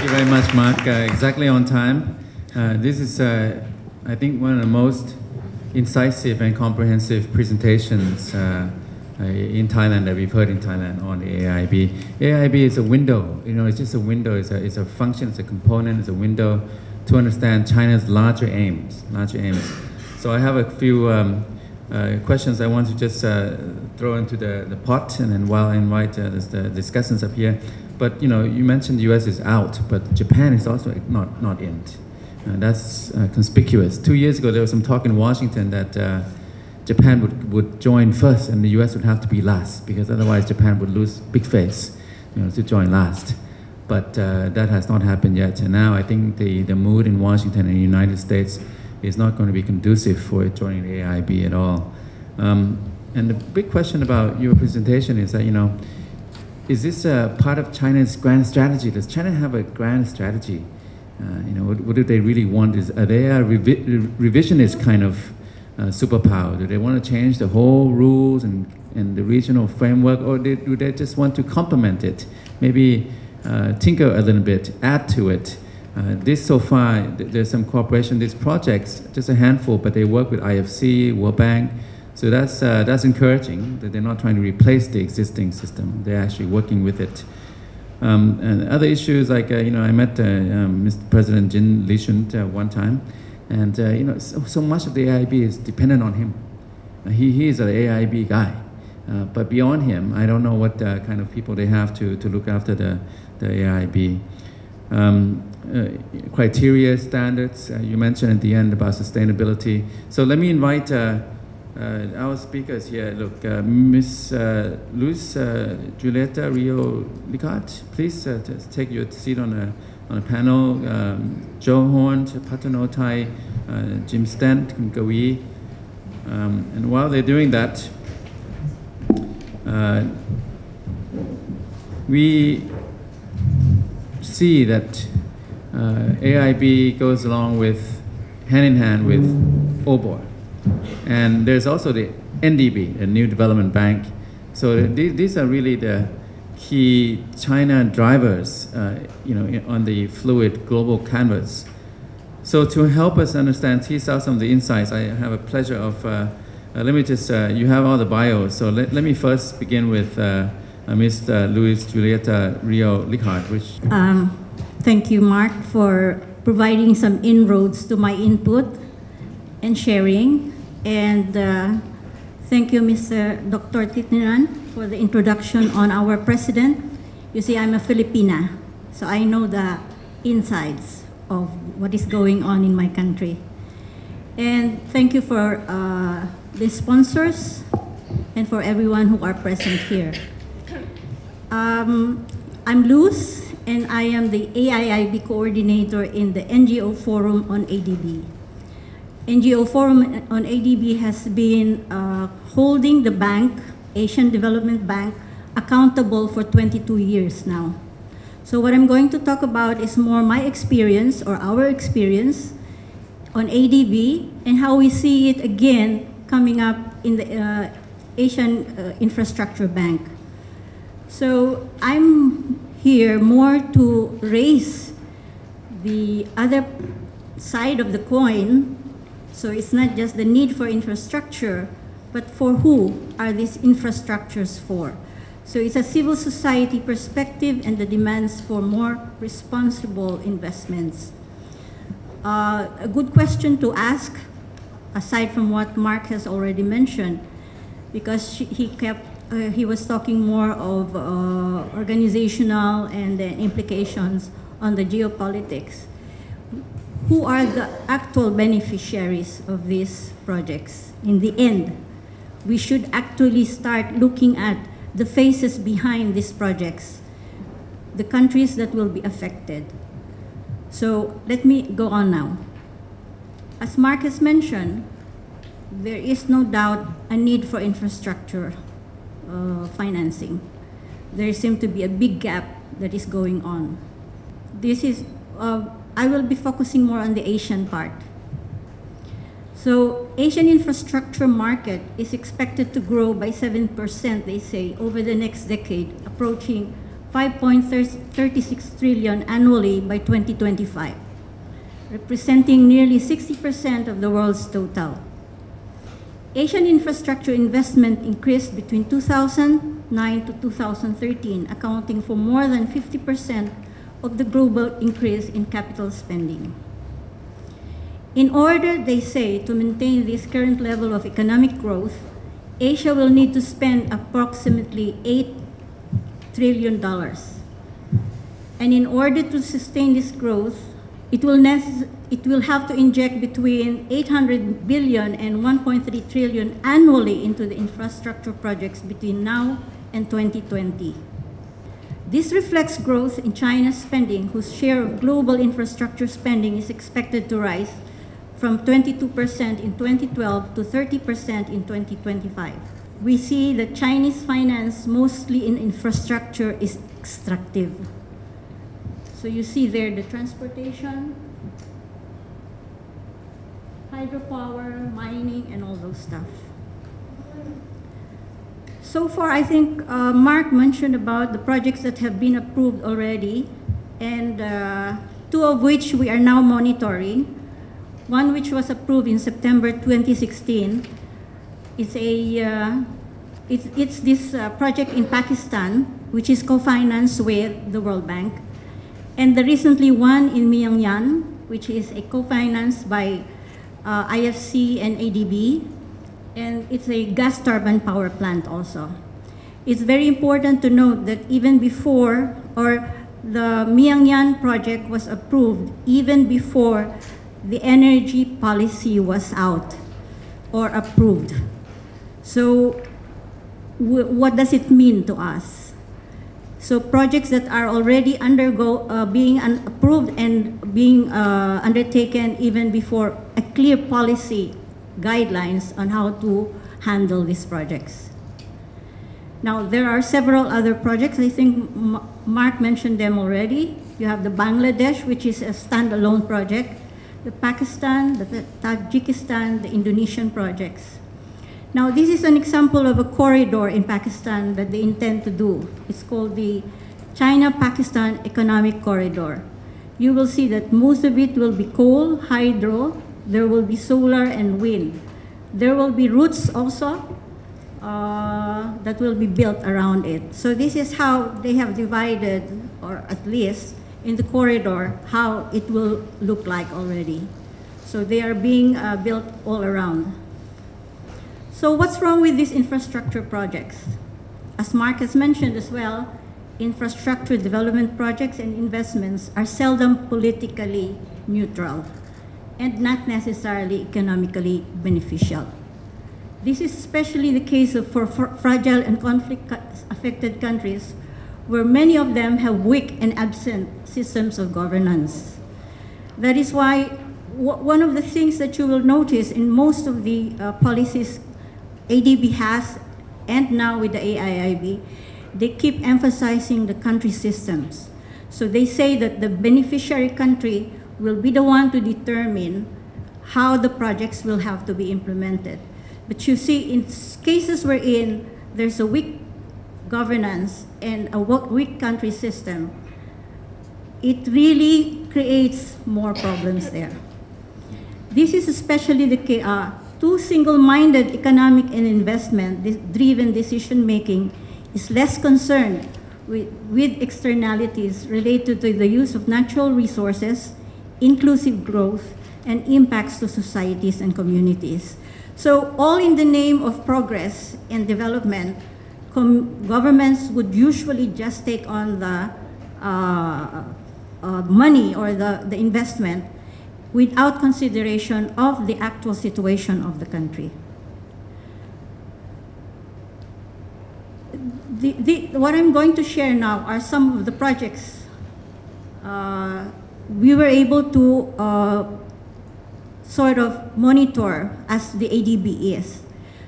Thank you very much, Mark. Exactly on time. This is, I think, one of the most incisive and comprehensive presentations in Thailand that we've heard in Thailand on the AIIB. AIIB is a window. You know, it's just a window. It's a function. It's a component. It's a window to understand China's larger aims. So I have a few questions I want to just throw into the pot, and then while I invite the discussants up here. But you know, you mentioned the U.S. is out, but Japan is also not in. That's conspicuous. 2 years ago, there was some talk in Washington that Japan would join first, and the U.S. would have to be last, because otherwise Japan would lose big face, you know, to join last. But that has not happened yet. And now I think the mood in Washington and the United States is not going to be conducive for joining the AIIB at all. And the big question about your presentation is that, you know, is this a part of China's grand strategy? Does China have a grand strategy? You know, what do they really want? Are they a revisionist kind of superpower? Do they want to change the whole rules and the regional framework, or do they just want to complement it? Maybe tinker a little bit, add to it. This so far, there's some cooperation. These projects, just a handful, but they work with IFC, World Bank. So that's encouraging, that they're not trying to replace the existing system. They're actually working with it. And other issues like, you know, I met Mr. President Jin Liqun one time, and, you know, so much of the AIIB is dependent on him. He is an AIIB guy. But beyond him, I don't know what kind of people they have to look after the AIIB. Criteria, standards, you mentioned at the end about sustainability. So let me invite our speakers here. Look, Ms. Luz Julieta Rio Ligthart, please take your seat on a panel. Joe Horn-Phathanothai, Jim Stent, Kunkawi. And while they're doing that, we see that AIIB goes along with, hand in hand with OBOR. And there's also the NDB, the New Development Bank. So these are really the key China drivers, you know, on the fluid global canvas. So to help us understand, tease out some of the insights, I have a pleasure of, let me just, you have all the bios. So let me first begin with Ms. Luz Julieta Rio Ligthart, which... Thank you, Mark, for providing some inroads to my input and sharing. And thank you, Dr. Thitinan, for the introduction on our president. You see, I'm a Filipina, so I know the insides of what is going on in my country. And thank you for the sponsors and for everyone who are present here. I'm Luz, and I am the AIIB coordinator in the NGO Forum on ADB. NGO Forum on ADB has been holding the bank, Asian Development Bank, accountable for 22 years now. So what I'm going to talk about is more my experience, or our experience, on ADB and how we see it again coming up in the Asian Infrastructure Bank. So I'm here more to raise the other side of the coin. So it's not just the need for infrastructure, but for who are these infrastructures for? So it's a civil society perspective and the demands for more responsible investments. A good question to ask, aside from what Mark has already mentioned, because he was talking more of organizational and the implications on the geopolitics. Who are the actual beneficiaries of these projects? In the end, we should actually start looking at the faces behind these projects, the countries that will be affected. So let me go on now. As Mark has mentioned, there is no doubt a need for infrastructure financing. There seems to be a big gap that is going on. This is I will be focusing more on the Asian part. So Asian infrastructure market is expected to grow by 7%, they say, over the next decade, approaching 5.36 trillion annually by 2025, representing nearly 60% of the world's total. Asian infrastructure investment increased between 2009 to 2013, accounting for more than 50% of the global increase in capital spending. In order, they say, to maintain this current level of economic growth, Asia will need to spend approximately $8 trillion. And in order to sustain this growth, it will have to inject between 800 billion and 1.3 trillion annually into the infrastructure projects between now and 2020. This reflects growth in China's spending, whose share of global infrastructure spending is expected to rise from 22% in 2012 to 30% in 2025. We see that Chinese finance, mostly in infrastructure, is extractive. So you see there the transportation, hydropower, mining, and all those stuff. So far, I think Mark mentioned about the projects that have been approved already, and two of which we are now monitoring. One which was approved in September 2016. It's this project in Pakistan, which is co-financed with the World Bank, and the recently one in Myingyan, which is a co-financed by IFC and ADB, and it's a gas turbine power plant also. It's very important to note that even before, or the Myingyan project was approved even before the energy policy was out or approved. So what does it mean to us? So projects that are already being approved and being undertaken even before a clear policy guidelines on how to handle these projects. Now, there are several other projects. I think Mark mentioned them already. You have the Bangladesh, which is a standalone project, the Pakistan, the Tajikistan, the Indonesian projects. Now, this is an example of a corridor in Pakistan that they intend to do. It's called the China-Pakistan economic corridor. You will see that most of it will be coal, hydro, there will be solar and wind. There will be routes also that will be built around it. So this is how they have divided, or at least in the corridor, how it will look like already. So they are being built all around. So what's wrong with these infrastructure projects? As Mark has mentioned as well, infrastructure development projects and investments are seldom politically neutral and not necessarily economically beneficial. This is especially the case for fragile and conflict-affected countries, where many of them have weak and absent systems of governance. That is why one of the things that you will notice in most of the policies ADB has, and now with the AIIB, they keep emphasizing the country systems. So they say that the beneficiary country will be the one to determine how the projects will have to be implemented. But you see, in cases wherein there's a weak governance and a weak country system, it really creates more problems there. This is especially the case. Too single-minded economic and investment-driven decision-making is less concerned with externalities related to the use of natural resources, inclusive growth, and impacts to societies and communities. So all in the name of progress and development, governments would usually just take on the money or the investment without consideration of the actual situation of the country. What I'm going to share now are some of the projects we were able to sort of monitor as the ADB is.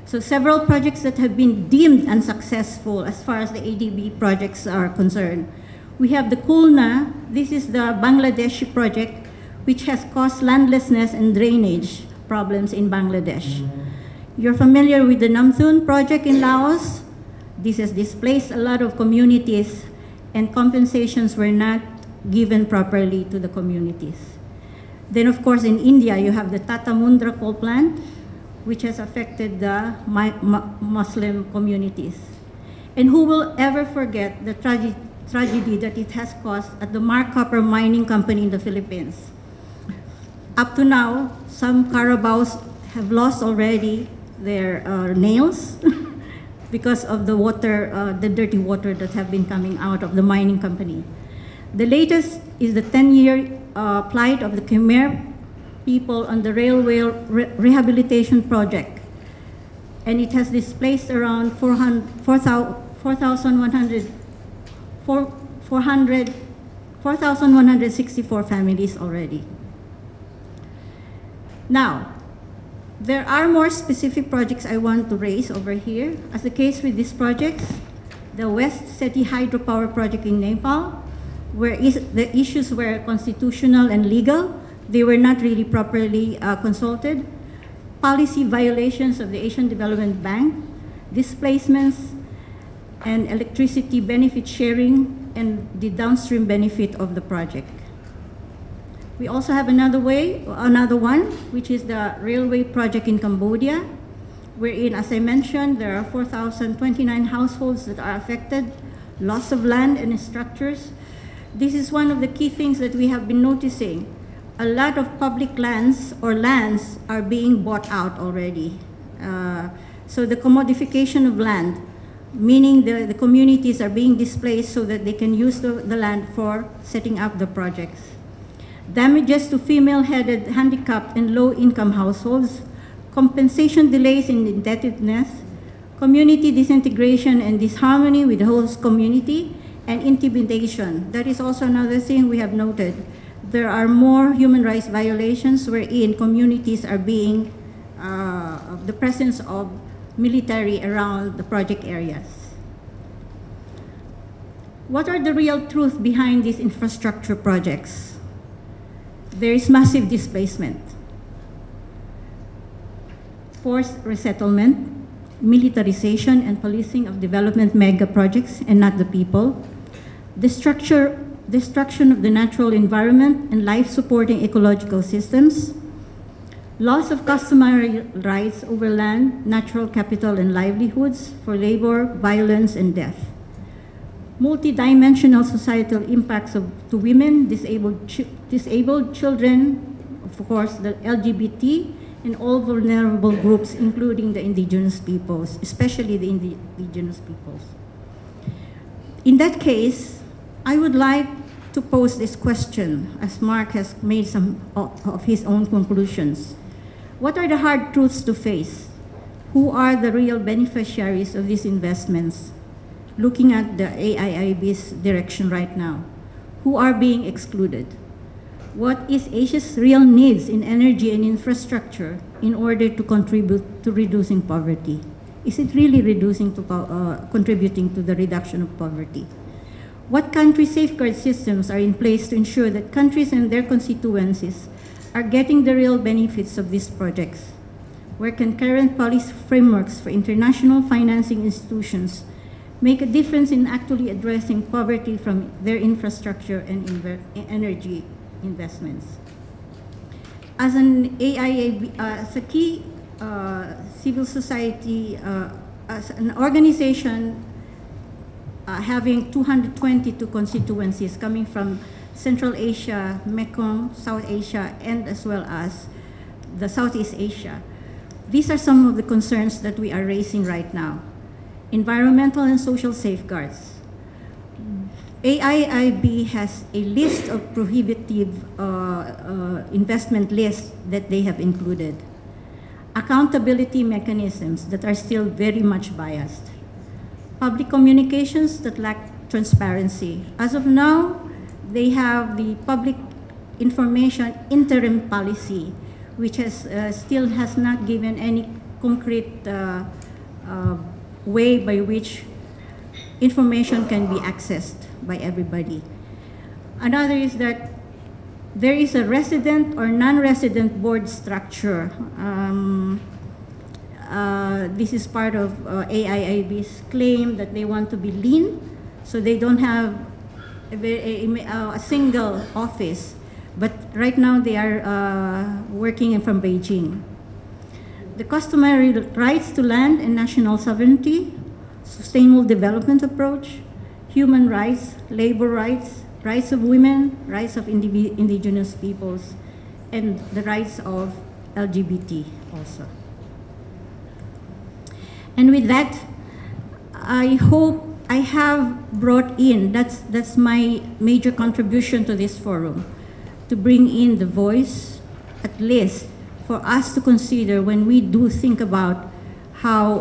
So several projects that have been deemed unsuccessful as far as the ADB projects are concerned. We have the Khulna. This is the Bangladeshi project, which has caused landlessness and drainage problems in Bangladesh. You're familiar with the Nam Theun project in Laos. This has displaced a lot of communities and compensations were not given properly to the communities. Then, of course, in India, you have the Tata Mundra coal plant, which has affected the Muslim communities. And who will ever forget the tragedy that it has caused at the Mar Copper Mining Company in the Philippines? Up to now, some Carabaos have lost already their nails because of the water, the dirty water that have been coming out of the mining company. The latest is the 10-year plight of the Khmer people on the railway rehabilitation project. And it has displaced around 4,164 families already. Now, there are more specific projects I want to raise over here. As the case with these projects, the West Seti Hydropower Project in Nepal, where the issues were constitutional and legal, they were not really properly consulted. Policy violations of the Asian Development Bank, displacements, and electricity benefit sharing, and the downstream benefit of the project. We also have another one, which is the railway project in Cambodia, wherein, as I mentioned, there are 4,029 households that are affected, loss of land and structures. This is one of the key things that we have been noticing. A lot of public lands or lands are being bought out already. So the commodification of land, meaning the communities are being displaced so that they can use the land for setting up the projects. Damages to female-headed, handicapped, and low-income households, compensation delays in indebtedness, community disintegration and disharmony with the host community, and intimidation. That is also another thing we have noted. There are more human rights violations wherein communities are being, the presence of military around the project areas. What are the real truth behind these infrastructure projects? There is massive displacement, forced resettlement, militarization and policing of development mega projects and not the people, destruction of the natural environment and life-supporting ecological systems, loss of customary rights over land, natural capital and livelihoods for labor, violence and death, multidimensional societal impacts to women, disabled children, of course the LGBT, and all vulnerable groups, including the indigenous peoples, especially the indigenous peoples. In that case, I would like to pose this question, as Mark has made some of his own conclusions. What are the hard truths to face? Who are the real beneficiaries of these investments, looking at the AIIB's direction right now? Who are being excluded? What is Asia's real needs in energy and infrastructure in order to contribute to reducing poverty? Is it really contributing to the reduction of poverty? What country safeguard systems are in place to ensure that countries and their constituencies are getting the real benefits of these projects? Where can current policy frameworks for international financing institutions make a difference in actually addressing poverty from their infrastructure and energy investments? As an AIIB, as a key civil society, as an organization having 222 constituencies coming from Central Asia, Mekong, South Asia, and as well as the Southeast Asia, these are some of the concerns that we are raising right now. Environmental and social safeguards. AIIB has a list of prohibitive investment lists that they have included. Accountability mechanisms that are still very much biased. Public communications that lack transparency. As of now, they have the public information interim policy, which has, still has not given any concrete way by which information can be accessed by everybody. Another is that there is a resident or non-resident board structure. This is part of AIIB's claim that they want to be lean, so they don't have a single office, but right now they are working from Beijing. The customary rights to land and national sovereignty, sustainable development approach, human rights, labor rights, rights of women, rights of indigenous peoples, and the rights of LGBT also. And with that, I hope I have brought in, that's my major contribution to this forum, to bring in the voice, at least, for us to consider when we do think about how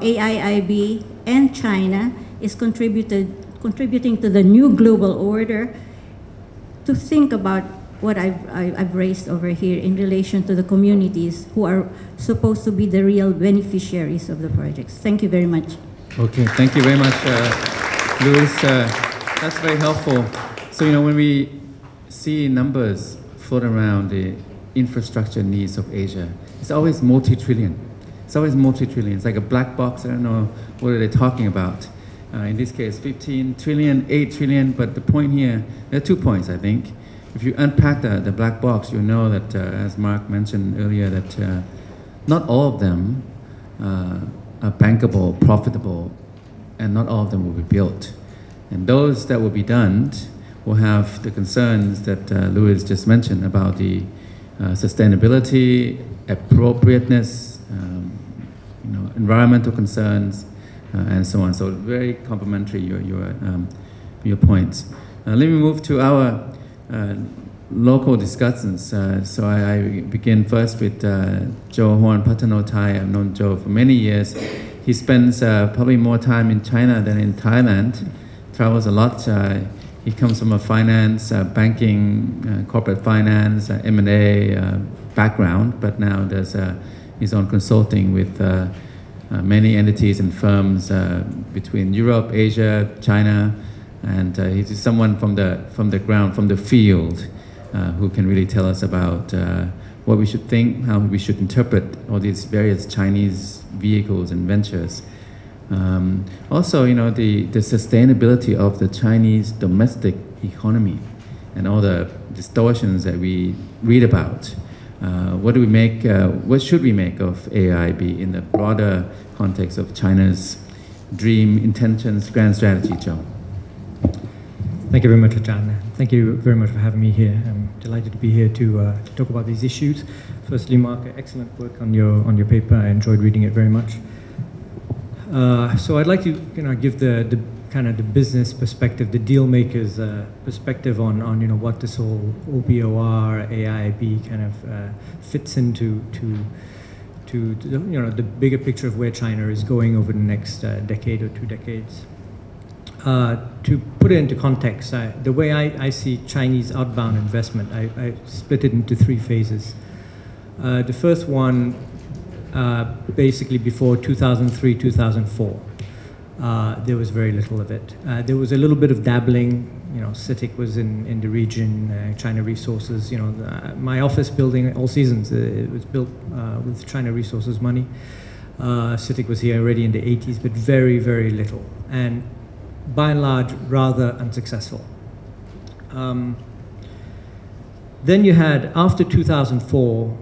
AIIB and China is contributing to the new global order, to think about what I've raised over here in relation to the communities who are supposed to be the real beneficiaries of the projects. Thank you very much. Okay, thank you very much, Luz. That's very helpful. So, you know, when we see numbers float around the infrastructure needs of Asia, it's always multi-trillion. It's always multi-trillion. It's like a black box. I don't know what are they talking about. In this case, 15 trillion, 8 trillion, but the point here, there are 2 points, I think. If you unpack the black box, you'll know that, as Mark mentioned earlier, that not all of them are bankable, profitable, and not all of them will be built. And those that will be done will have the concerns that Luz just mentioned about the sustainability, appropriateness, you know, environmental concerns, and so on. So very complimentary, your points. Let me move to our local discussants. So I begin first with Joe Horn-Phathanothai. I've known Joe for many years. He spends probably more time in China than in Thailand, travels a lot. He comes from a finance, banking, corporate finance, M&A background, but now there's his own consulting with many entities and firms between Europe, Asia, China, and he's someone from the ground, from the field, who can really tell us about what we should think, how we should interpret all these various Chinese vehicles and ventures. Also, you know, the sustainability of the Chinese domestic economy and all the distortions that we read about. What do we make? What should we make of AIIB in the broader context of China's dream, intentions, grand strategy, Joe? Thank you very much, Ajahn. Thank you very much for having me here. I'm delighted to be here to talk about these issues. Firstly, Mark, excellent work on your paper. I enjoyed reading it very much. So I'd like to, you know, give the kind of the business perspective, the deal makers' perspective on, you know, what this whole OBOR, AIIB kind of fits into to the, you know, the bigger picture of where China is going over the next decade or 2 decades. To put it into context, the way I see Chinese outbound investment, I split it into 3 phases. The first one, basically before 2003, 2004, there was very little of it. There was a little bit of dabbling, you know, CITIC was in the region, China Resources, you know, my office building, All Seasons, it was built with China Resources money. CITIC was here already in the 80s, but very, very little, and by and large, rather unsuccessful. Then you had, after 2004,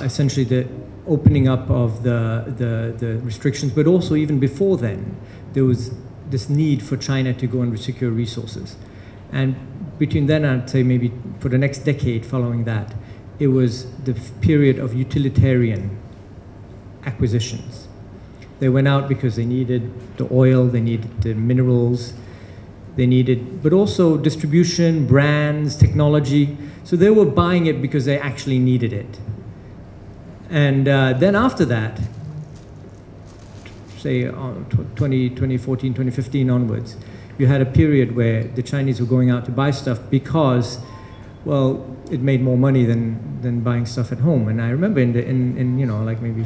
essentially the opening up of the restrictions, but also even before then, there was this need for China to go and secure resources. And between then, I'd say maybe for the next decade following that, it was the period of utilitarian acquisitions. They went out because they needed the oil, they needed the minerals, they needed, but also distribution, brands, technology. So they were buying it because they actually needed it. And then after that, say 2014, 2015 onwards, you had a period where the Chinese were going out to buy stuff because, well, it made more money than buying stuff at home. And I remember in you know, like maybe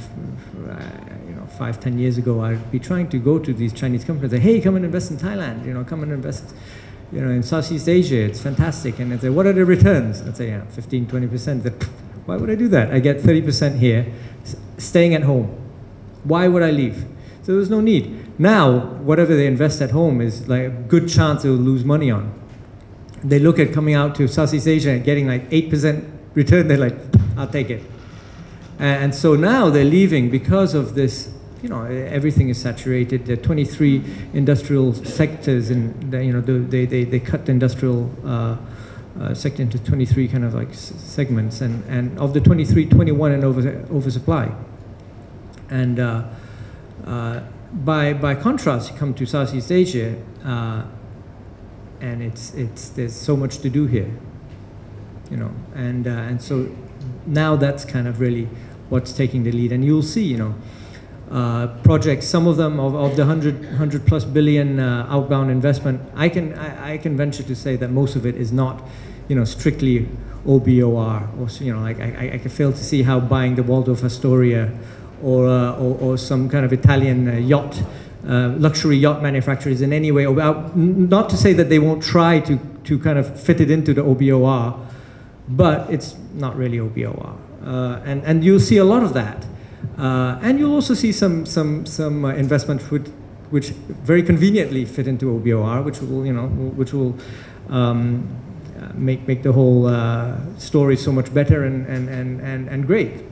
5, 10 years ago, I'd be trying to go to these Chinese companies and say, hey, come and invest in Thailand, you know, come and invest, you know, in Southeast Asia, it's fantastic. And I'd say, what are the returns? I'd say, yeah, 15, 20%. Why would I do that? I get 30% here, staying at home. Why would I leave? So there's no need. Now, whatever they invest at home is like a good chance they'll lose money on. they look at coming out to Southeast Asia and getting like 8% return, they're like, I'll take it. And so now they're leaving because of this, you know, everything is saturated. There are 23 industrial sectors, and you know, they cut the industrial sector into 23 kind of like segments, and of the 23, 21 and oversupply. And by contrast, you come to Southeast Asia, and there's so much to do here, you know, and so now that's kind of really what's taking the lead, and you'll see, you know. Projects, some of them of the 100+ billion outbound investment, I can venture to say that most of it is not, you know, strictly OBOR, or you know, like I can fail to see how buying the Waldorf Astoria or some kind of Italian yacht, luxury yacht manufacturers in any way, not to say that they won't try to kind of fit it into the OBOR, but it's not really OBOR, and you'll see a lot of that. And you'll also see some investment which very conveniently fit into OBOR, which will, you know, which will make the whole story so much better and great.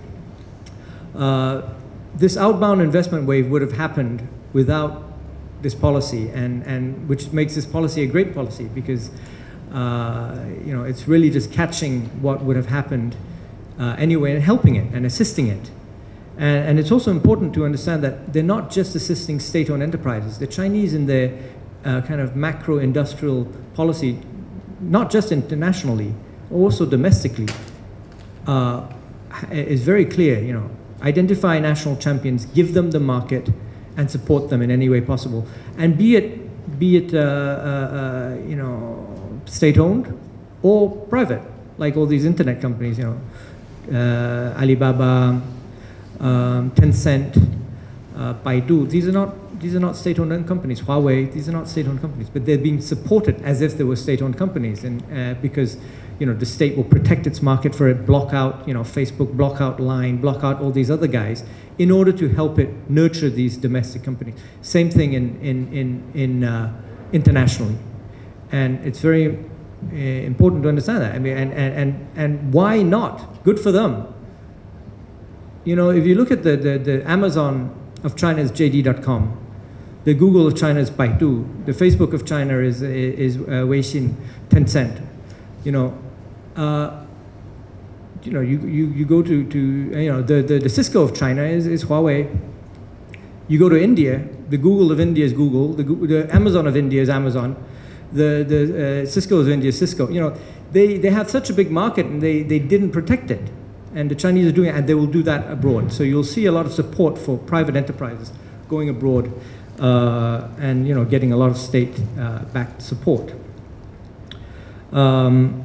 This outbound investment wave would have happened without this policy, and which makes this policy a great policy, because you know, it's really just catching what would have happened anyway and helping it and assisting it. And it's also important to understand that they're not just assisting state-owned enterprises. The Chinese in their kind of macro-industrial policy, not just internationally, also domestically, is very clear. You know, identify national champions, give them the market, and support them in any way possible. And be it you know, state-owned or private, like all these internet companies, you know, Alibaba. Tencent, Baidu, these are not state-owned companies. Huawei, these are not state-owned companies, but they're being supported as if they were state-owned companies, and because, you know, the state will protect its market for it, block out, you know, Facebook, block out Line, block out all these other guys, in order to help it nurture these domestic companies. Same thing in internationally, and it's very important to understand that. I mean, and why not? Good for them. You know, if you look at the Amazon of China is JD.com, the Google of China is Baidu, the Facebook of China is Weixin, Tencent. You know, you go to you know, the Cisco of China is Huawei. You go to India, the Google of India is Google, the Amazon of India is Amazon, the Cisco of India is Cisco. You know, they have such a big market, and they didn't protect it. And the Chinese are doing it, and they will do that abroad. So you'll see a lot of support for private enterprises going abroad, and you know, getting a lot of state-backed support. In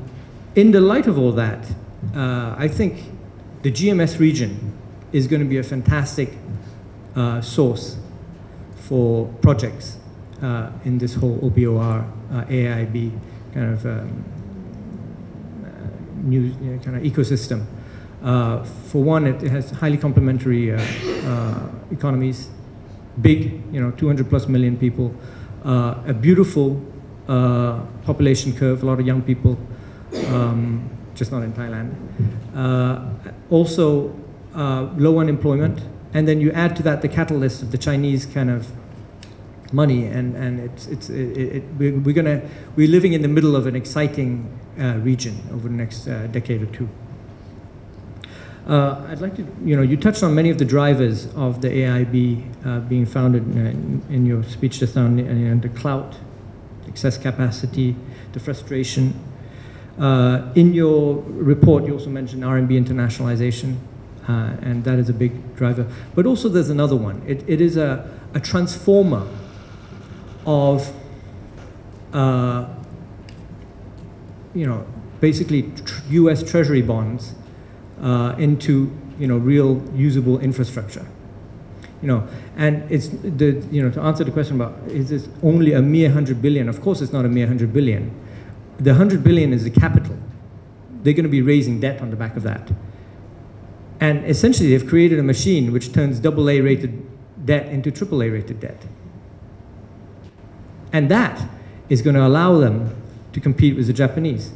the light of all that, I think the GMS region is going to be a fantastic source for projects in this whole OBOR, AIIB kind of new, you know, kind of ecosystem. For one, it has highly complementary economies, big, you know, 200+ million people, a beautiful population curve, a lot of young people, just not in Thailand. Also, low unemployment, and then you add to that the catalyst of the Chinese kind of money, and we're living in the middle of an exciting region over the next decade or two. I'd like to, you know, you touched on many of the drivers of the AIIB being founded in your speech just now, and the clout, excess capacity, the frustration. In your report, you also mentioned R&B internationalization, and that is a big driver. But also there's another one. It is a transformer of, you know, basically U.S. Treasury bonds into, you know, real usable infrastructure, you know, and it's the, you know, to answer the question about is this only a mere 100 billion? Of course, it's not a mere 100 billion. The 100 billion is the capital. They're going to be raising debt on the back of that, and essentially they've created a machine which turns AA-rated debt into AAA-rated debt, and that is going to allow them to compete with the Japanese.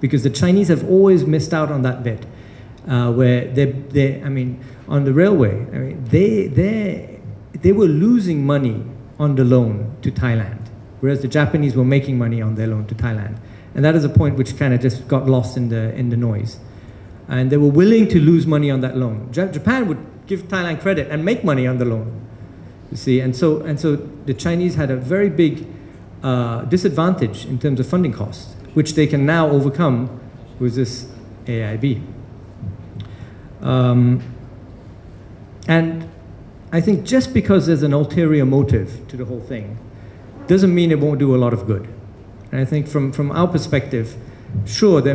Because the Chinese have always missed out on that bit, where on the railway, they were losing money on the loan to Thailand, whereas the Japanese were making money on their loan to Thailand. And that is a point which kind of just got lost in the noise. And they were willing to lose money on that loan. Japan would give Thailand credit and make money on the loan, you see. And so the Chinese had a very big disadvantage in terms of funding costs, which they can now overcome with this AIIB. And I think just because there's an ulterior motive to the whole thing doesn't mean it won't do a lot of good. And I think from our perspective, sure, they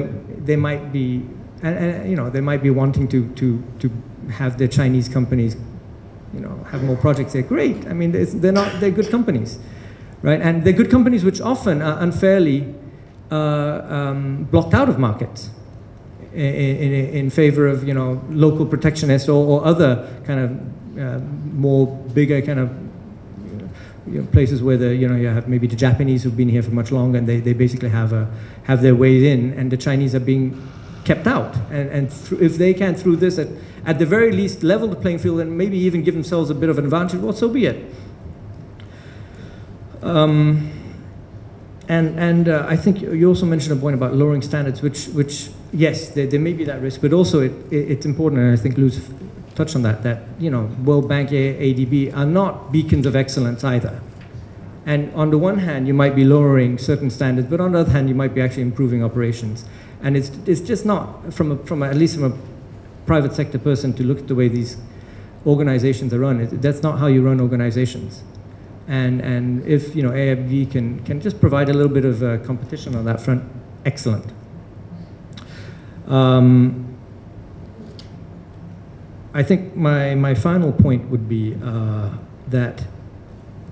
might be, they might be wanting to have their Chinese companies, have more projects. They're great. I mean, they're good companies, right? And they're good companies which often are unfairly blocked out of markets in favor of local protectionists or other kind of bigger kind of places where you have maybe the Japanese who've been here for much longer, and they basically have their way in, and the Chinese are being kept out. And if they can, through this, at the very least, level the playing field and maybe even give themselves a bit of an advantage, well, so be it. And I think you also mentioned a point about lowering standards, which yes, there may be that risk, but also it's important, and I think Luz touched on that World Bank, ADB are not beacons of excellence either. And on the one hand, you might be lowering certain standards, but on the other hand, you might be actually improving operations. And it's just not at least from a private sector person to look at the way these organizations are run. That's not how you run organizations. And if AIIB can just provide a little bit of competition on that front, excellent. I think my final point would be that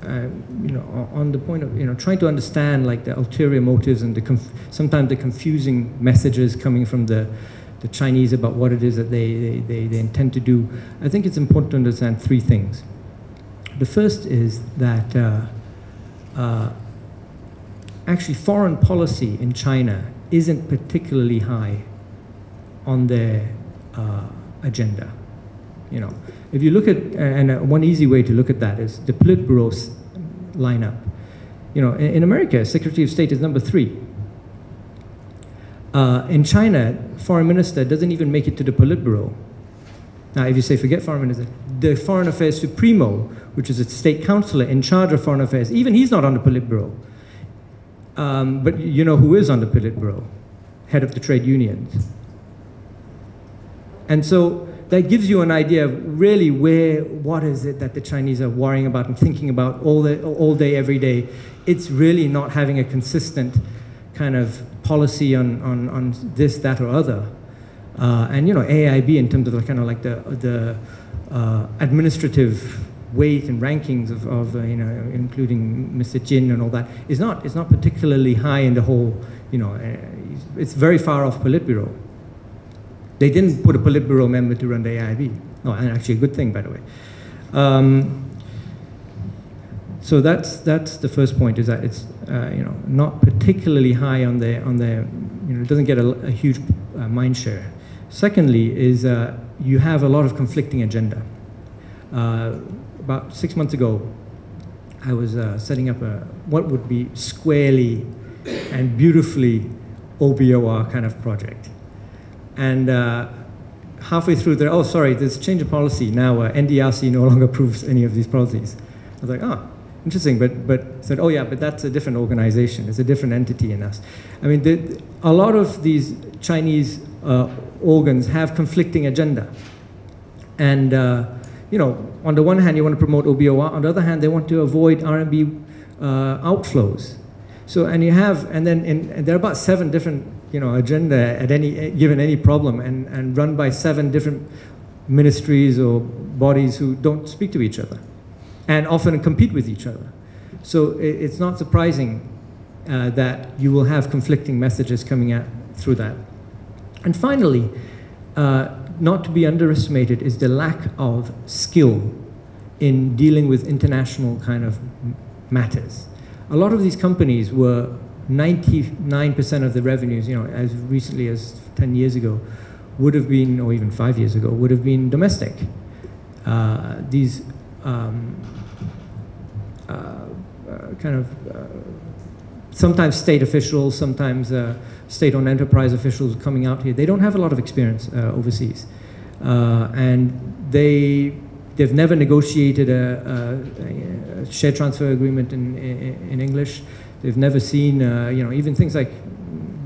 on the point of trying to understand the ulterior motives and sometimes the confusing messages coming from the Chinese about what it is that they intend to do. I think it's important to understand three things. The first is that actually foreign policy in China isn't particularly high on their agenda. If you look at, and one easy way to look at that is the Politburo's lineup. In America, Secretary of State is number 3. In China, foreign minister doesn't even make it to the Politburo. Now, if you say forget foreign minister, the Foreign Affairs Supremo, which is a state councillor in charge of foreign affairs, even he's not on the Politburo. But you know who is on the Politburo? Head of the trade unions. And so that gives you an idea of really what is it that the Chinese are worrying about and thinking about all day, every day. It's really not having a consistent kind of policy on this, that, or other. And AIIB in terms of the administrative weight and rankings of including Mr. Jin and all that is not particularly high in the whole. It's very far off Politburo. They didn't put a Politburo member to run the AIIB. Oh, and actually a good thing, by the way. So that's the first point, is that it's not particularly high on their it doesn't get a huge mind share. Secondly, is you have a lot of conflicting agenda. About 6 months ago, I was setting up what would be squarely and beautifully OBOR kind of project. And halfway through there, oh, sorry, there's a change of policy. Now NDRC no longer approves any of these policies. I was like, oh, interesting. But said, oh, yeah, but that's a different organization. It's a different entity in us. I mean, a lot of these Chinese organs have conflicting agenda. And, on the one hand, you want to promote OBOR. On the other hand, they want to avoid RMB outflows. So, and there are about 7 different, agenda at any problem, and run by 7 different ministries or bodies who don't speak to each other, and often compete with each other. So it's not surprising that you will have conflicting messages coming out through that. And finally, not to be underestimated is the lack of skill in dealing with international kind of matters. A lot of these companies were 99% of the revenues, you know, as recently as 10 years ago, would have been, or even 5 years ago, would have been domestic. These kind of sometimes state officials, sometimes state-owned enterprise officials coming out here, they don't have a lot of experience overseas. And they've never negotiated a share transfer agreement in English. They've never seen, you know, even things like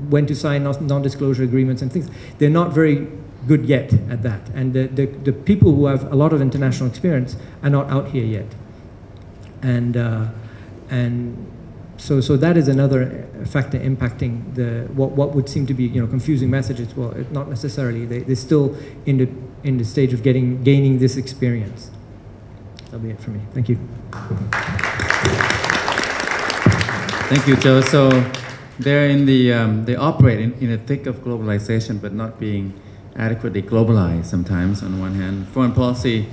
when to sign non-disclosure agreements and things. They're not very good yet at that. And the people who have a lot of international experience are not out here yet. And so that is another factor impacting the what would seem to be, you know, confusing messages. Well, not necessarily. They're still in the stage of gaining this experience. That'll be it for me. Thank you. Thank you, Joe. So they're in the they operate in the thick of globalization, but not being adequately globalized sometimes. On one hand, foreign policy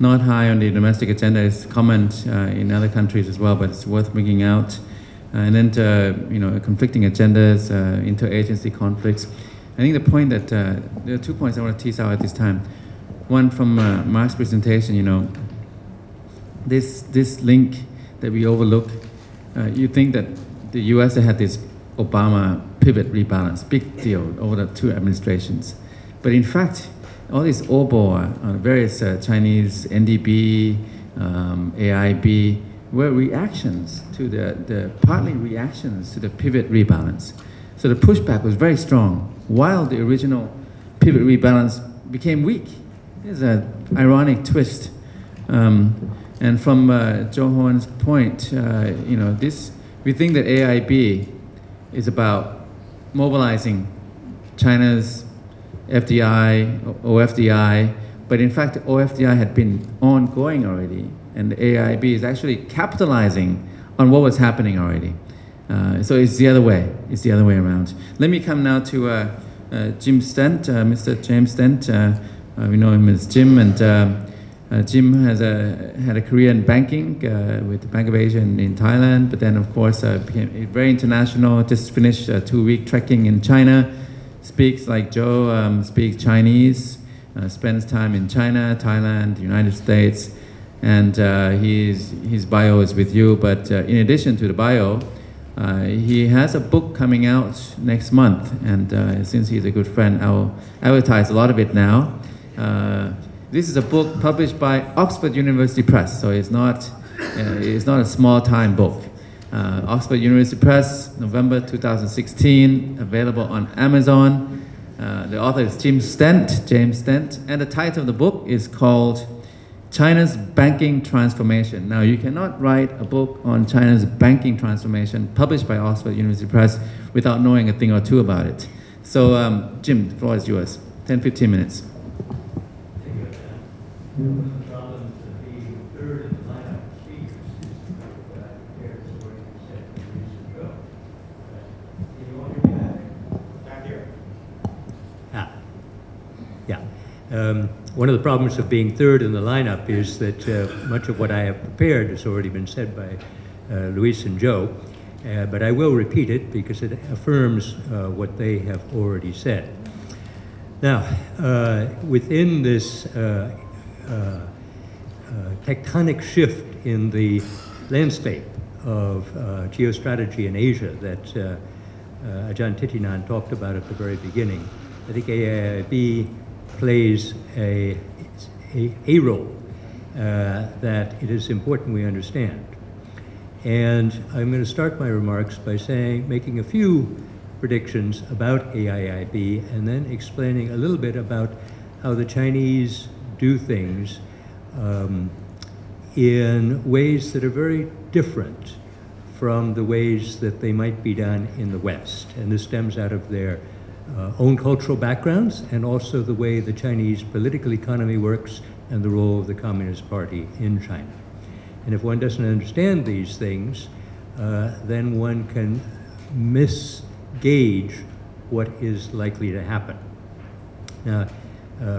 not high on the domestic agenda is common in other countries as well, but it's worth bringing out. And then you know, conflicting agendas, interagency conflicts. I think the point that there are 2 points I want to tease out at this time. One from Mark's presentation, you know, this link that we overlook. You think that the U.S. had this Obama pivot rebalance, big deal over the 2 administrations, but in fact, all these OBOR, various Chinese NDB, AIIB, were reactions to the partly reactions to the pivot rebalance. So the pushback was very strong, while the original pivot rebalance became weak. There's an ironic twist. And from Joe Horn's point, you know, we think that AIIB is about mobilizing China's FDI, OFDI, but in fact, OFDI had been ongoing already, and the AIIB is actually capitalizing on what was happening already. So it's the other way. It's the other way around. Let me come now to Jim Stent, Mr. James Stent. We know him as Jim, and Jim had a career in banking with the Bank of Asia in Thailand, but then, of course, became very international. Just finished a 2-week trekking in China. Speaks like Joe, speaks Chinese, spends time in China, Thailand, United States, and his bio is with you. But in addition to the bio, he has a book coming out next month, and since he's a good friend, I'll advertise a lot of it now. This is a book published by Oxford University Press, so it's not a small-time book. Oxford University Press, November 2016, available on Amazon. The author is James Stent, and the title of the book is called China's Banking Transformation. Now, you cannot write a book on China's banking transformation published by Oxford University Press without knowing a thing or two about it. So, Jim, the floor is yours. 10, 15 minutes. One of the problems of being third in the lineup is that much of what I have prepared has already been said by Luis and Joe, but I will repeat it because it affirms what they have already said. Now, within this tectonic shift in the landscape of geostrategy in Asia that Ajahn Thitinan talked about at the very beginning, I think AIIB plays a role that it is important we understand. And I'm going to start my remarks by making a few predictions about AIIB and then explaining a little bit about how the Chinese do things in ways that are very different from the ways that they might be done in the West. And this stems out of their own cultural backgrounds, and also the way the Chinese political economy works and the role of the Communist Party in China. And if one doesn't understand these things, then one can misgauge what is likely to happen. Now,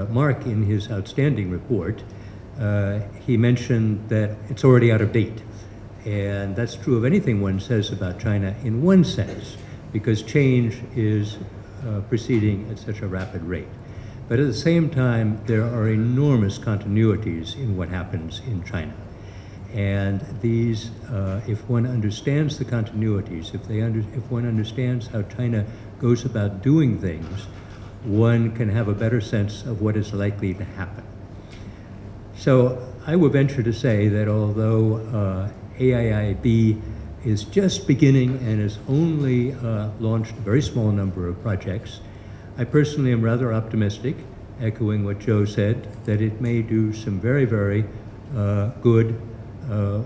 Mark, in his outstanding report, he mentioned that it's already out of date. And that's true of anything one says about China in one sense. because change is proceeding at such a rapid rate. But at the same time, there are enormous continuities in what happens in China. And these, if one understands the continuities, if one understands how China goes about doing things, one can have a better sense of what is likely to happen. So I would venture to say that although AIIB is just beginning and has only launched a very small number of projects, I personally am rather optimistic, echoing what Joe said, that it may do some very, very good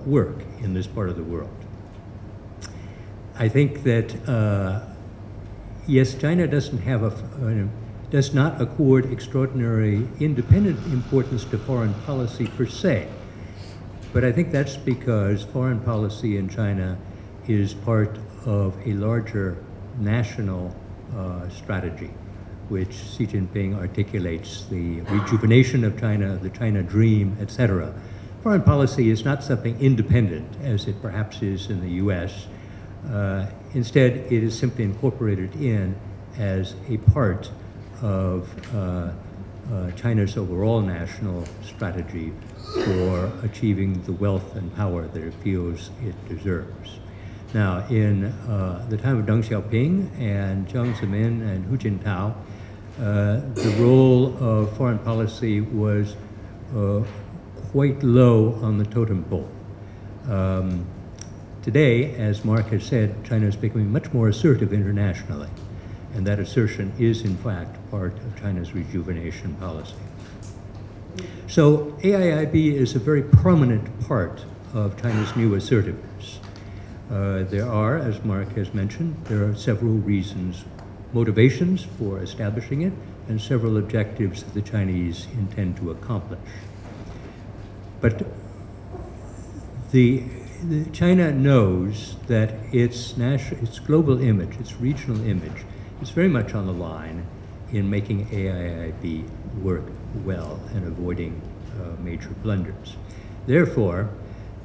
work in this part of the world. I think that, yes, China doesn't have a, does not accord extraordinary independent importance to foreign policy per se, but I think that's because foreign policy in China is part of a larger national strategy, which Xi Jinping articulates, the rejuvenation of China, the China dream, etc. Foreign policy is not something independent, as it perhaps is in the US. Instead, it is simply incorporated in as a part of China's overall national strategy for achieving the wealth and power that it feels it deserves. Now, in the time of Deng Xiaoping and Jiang Zemin and Hu Jintao, the role of foreign policy was quite low on the totem pole. Today, as Mark has said, China is becoming much more assertive internationally, and that assertion is, in fact, part of China's rejuvenation policy. So AIIB is a very prominent part of China's new assertiveness. There are, as Mark has mentioned, there are several reasons, motivations for establishing it, and several objectives that the Chinese intend to accomplish. But China knows that its global image, its regional image, is very much on the line in making AIIB work well and avoiding major blunders. Therefore,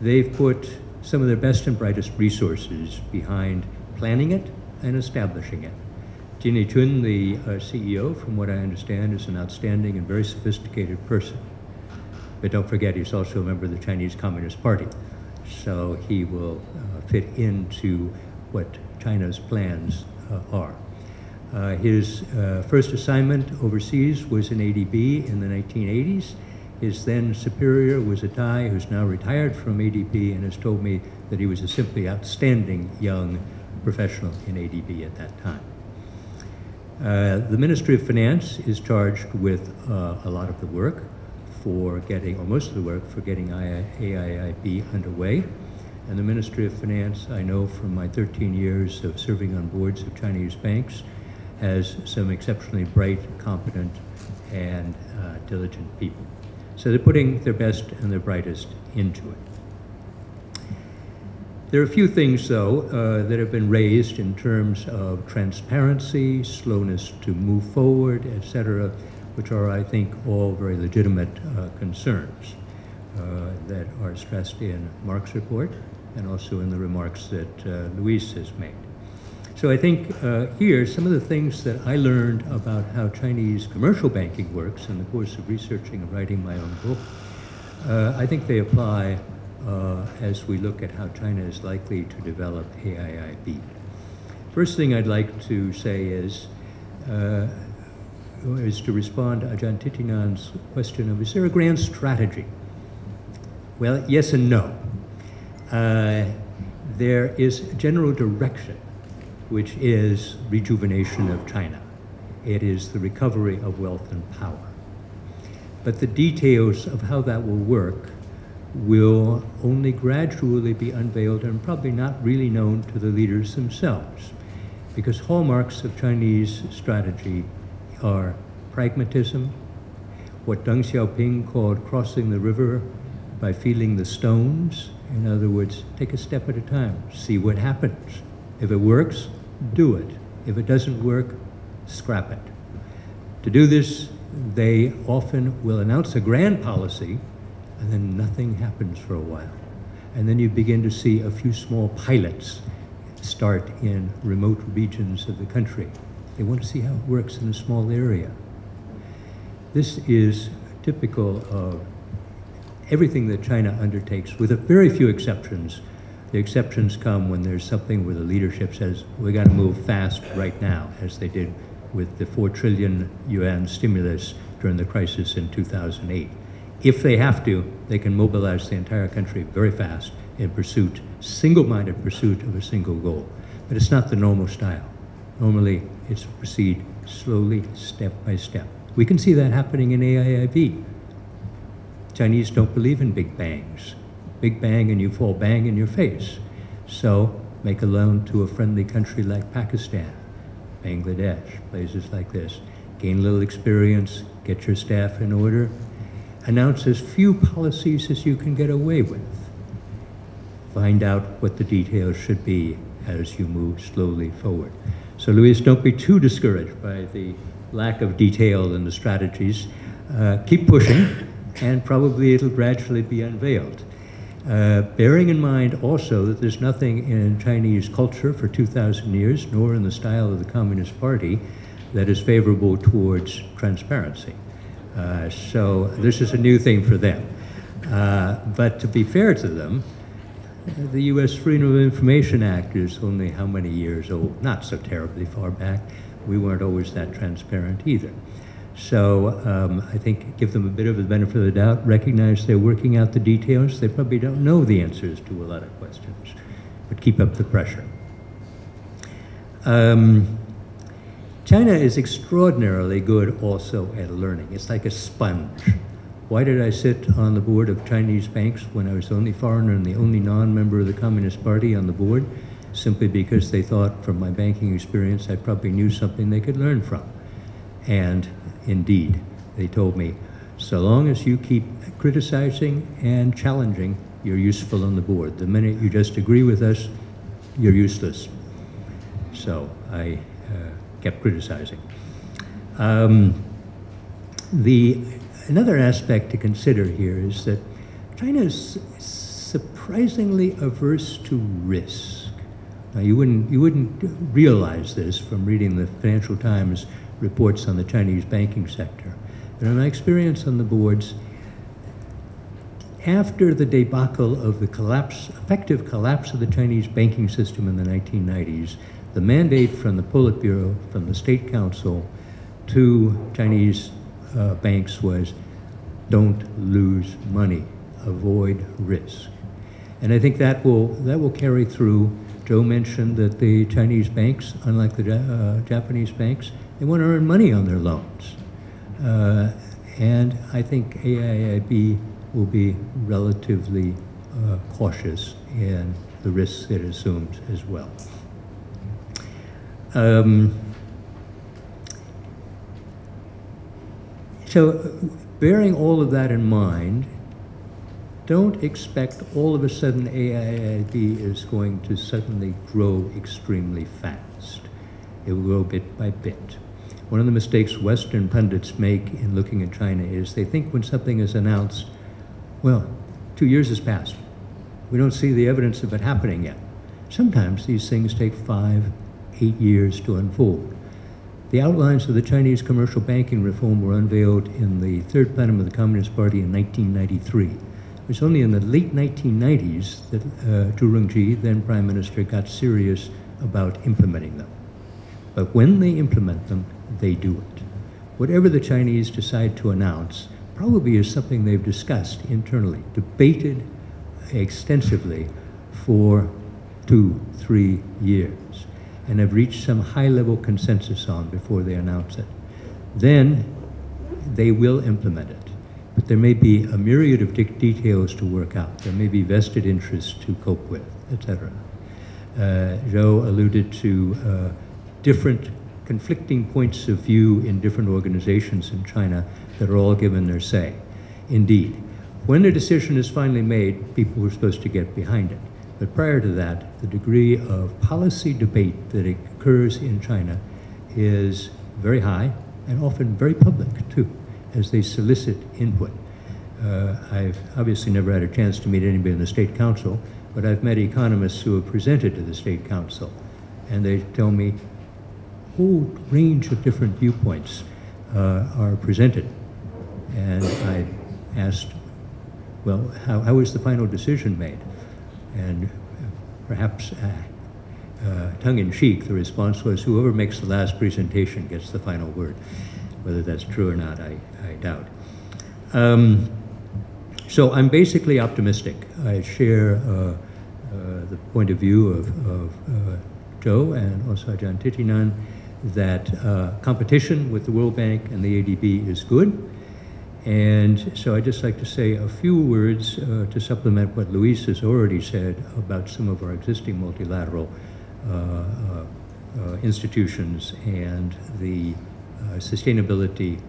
they've put some of their best and brightest resources behind planning it and establishing it. Jin Liqun, the CEO, from what I understand, is an outstanding and very sophisticated person. But don't forget, he's also a member of the Chinese Communist Party. So he will fit into what China's plans are. His first assignment overseas was in ADB in the 1980s. His then superior was a Thai who's now retired from ADB and has told me that he was a simply outstanding young professional in ADB at that time. The Ministry of Finance is charged with a lot of the work for getting, or most of the work for getting AIIB underway. And the Ministry of Finance, I know from my 13 years of serving on boards of Chinese banks, has some exceptionally bright, competent, and diligent people. So they're putting their best and their brightest into it. There are a few things, though, that have been raised in terms of transparency, slowness to move forward, etc., which are, I think, all very legitimate concerns that are stressed in Mark's report and also in the remarks that Luis has made. So I think here, some of the things that I learned about how Chinese commercial banking works in the course of researching and writing my own book, I think they apply as we look at how China is likely to develop AIIB. First thing I'd like to say is to respond to Ajahn Thitinan's question of, is there a grand strategy? Well, yes and no. There is general direction, which is rejuvenation of China. It is the recovery of wealth and power. But the details of how that will work will only gradually be unveiled and probably not really known to the leaders themselves, because hallmarks of Chinese strategy are pragmatism, what Deng Xiaoping called crossing the river by feeling the stones. In other words, take a step at a time, see what happens. If it works, do it. If it doesn't work, scrap it. To do this, they often will announce a grand policy, and then nothing happens for a while. And then you begin to see a few small pilots start in remote regions of the country. They want to see how it works in a small area. This is typical of everything that China undertakes, with a very few exceptions. The exceptions come when there's something where the leadership says, we got to move fast right now, as they did with the 4 trillion yuan stimulus during the crisis in 2008. If they have to, they can mobilize the entire country very fast in pursuit, single-minded pursuit of a single goal. But it's not the normal style. Normally, it's proceed slowly, step by step. We can see that happening in AIIB. Chinese don't believe in big bangs. Big bang and you fall bang in your face. So make a loan to a friendly country like Pakistan, Bangladesh, places like this. Gain a little experience, get your staff in order, announce as few policies as you can get away with. Find out what the details should be as you move slowly forward. So Luis, don't be too discouraged by the lack of detail in the strategies. Keep pushing, and probably it'll gradually be unveiled. Bearing in mind also that there's nothing in Chinese culture for 2,000 years, nor in the style of the Communist Party, that is favorable towards transparency. So this is a new thing for them. But to be fair to them, the U.S. Freedom of Information Act is only how many years old? Not so terribly far back. We weren't always that transparent either. So I think give them a bit of the benefit of the doubt, recognize they're working out the details. They probably don't know the answers to a lot of questions, but keep up the pressure. China is extraordinarily good also at learning. It's like a sponge. Why did I sit on the board of Chinese banks when I was the only foreigner and the only non-member of the Communist Party on the board? Simply because they thought from my banking experience I probably knew something they could learn from. And indeed, they told me, so long as you keep criticizing and challenging, you're useful on the board. The minute you just agree with us, you're useless. So I kept criticizing. Another aspect to consider here is that China is surprisingly averse to risk. Now, you wouldn't realize this from reading the Financial Times reports on the Chinese banking sector. But in my experience on the boards, after the debacle of the collapse, effective collapse of the Chinese banking system in the 1990s, the mandate from the Politburo, from the State Council, to Chinese banks was, don't lose money, avoid risk. And I think that will carry through. Joe mentioned that the Chinese banks, unlike the Japanese banks, they want to earn money on their loans. And I think AIIB will be relatively cautious in the risks it assumes as well. So bearing all of that in mind, don't expect all of a sudden AIIB is going to suddenly grow extremely fast. It will grow bit by bit. One of the mistakes Western pundits make in looking at China is they think when something is announced, well, 2 years has passed. We don't see the evidence of it happening yet. Sometimes these things take 5, 8 years to unfold. The outlines of the Chinese commercial banking reform were unveiled in the third plenum of the Communist Party in 1993. It was only in the late 1990s that Zhu Rongji, then Prime Minister, got serious about implementing them. But when they implement them, they do it. Whatever the Chinese decide to announce probably is something they've discussed internally, debated extensively for 2, 3 years, and have reached some high-level consensus on before they announce it. Then they will implement it. But there may be a myriad of details to work out. There may be vested interests to cope with, etc. Joe alluded to different conflicting points of view in different organizations in China that are all given their say. Indeed, when a decision is finally made, people are supposed to get behind it. But prior to that, the degree of policy debate that occurs in China is very high and often very public, too, as they solicit input. I've obviously never had a chance to meet anybody in the State Council, But I've met economists who have presented to the State Council, and they tell me a whole range of different viewpoints are presented. And I asked, well, how is the final decision made? And perhaps tongue-in-cheek, the response was, whoever makes the last presentation gets the final word. Whether that's true or not, I doubt. So I'm basically optimistic. I share the point of view of Joe and Osajan Thitinan that competition with the World Bank and the ADB is good. And so I'd just like to say a few words to supplement what Luis has already said about some of our existing multilateral institutions and the sustainability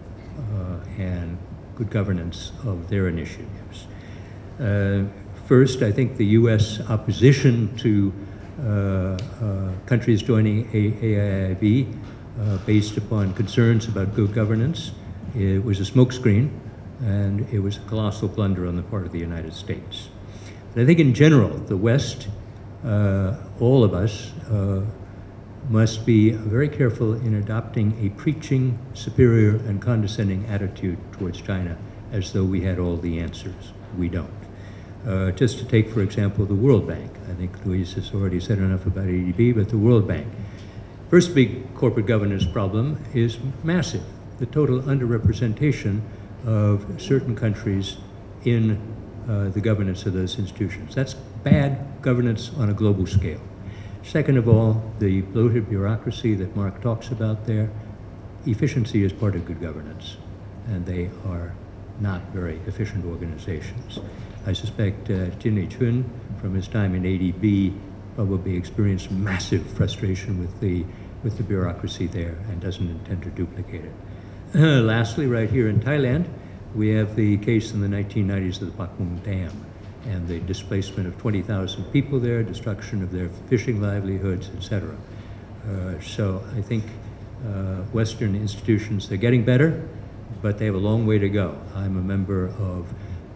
and good governance of their initiatives. First, I think the U.S. opposition to countries joining AIIB based upon concerns about good governance, it was a smokescreen, and it was a colossal blunder on the part of the United States. But I think in general, the West, all of us, must be very careful in adopting a preaching, superior, and condescending attitude towards China as though we had all the answers. We don't. Just to take, for example, the World Bank. I think Luis has already said enough about ADB, but the World Bank. First big corporate governance problem is massive. The total underrepresentation of certain countries in the governance of those institutions. That's bad governance on a global scale. Second of all, the bloated bureaucracy that Mark talks about there, efficiency is part of good governance, and they are not very efficient organizations. I suspect Jin Liqun, from his time in ADB, probably experienced massive frustration with the bureaucracy there and doesn't intend to duplicate it. Lastly, right here in Thailand, we have the case in the 1990s of the Pakmung Dam and the displacement of 20,000 people there, destruction of their fishing livelihoods, etc. So I think Western institutions, they're getting better, but they have a long way to go. I'm a member of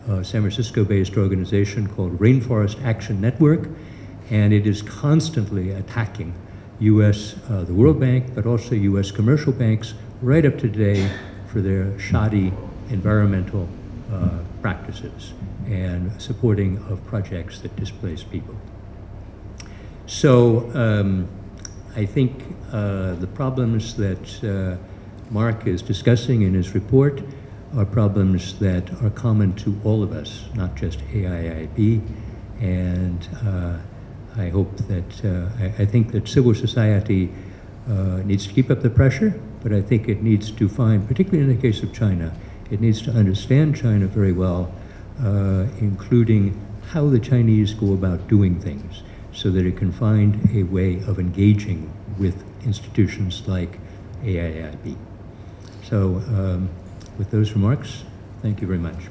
a San Francisco-based organization called Rainforest Action Network, and it is constantly attacking U.S., the World Bank, but also U.S. commercial banks, right up to today for their shoddy environmental practices and supporting of projects that displace people. So I think the problems that Mark is discussing in his report are problems that are common to all of us, not just AIIB. And I hope that, I think that civil society needs to keep up the pressure, but I think it needs to find, particularly in the case of China, it needs to understand China very well, including how the Chinese go about doing things, so that it can find a way of engaging with institutions like AIIB. So with those remarks, thank you very much.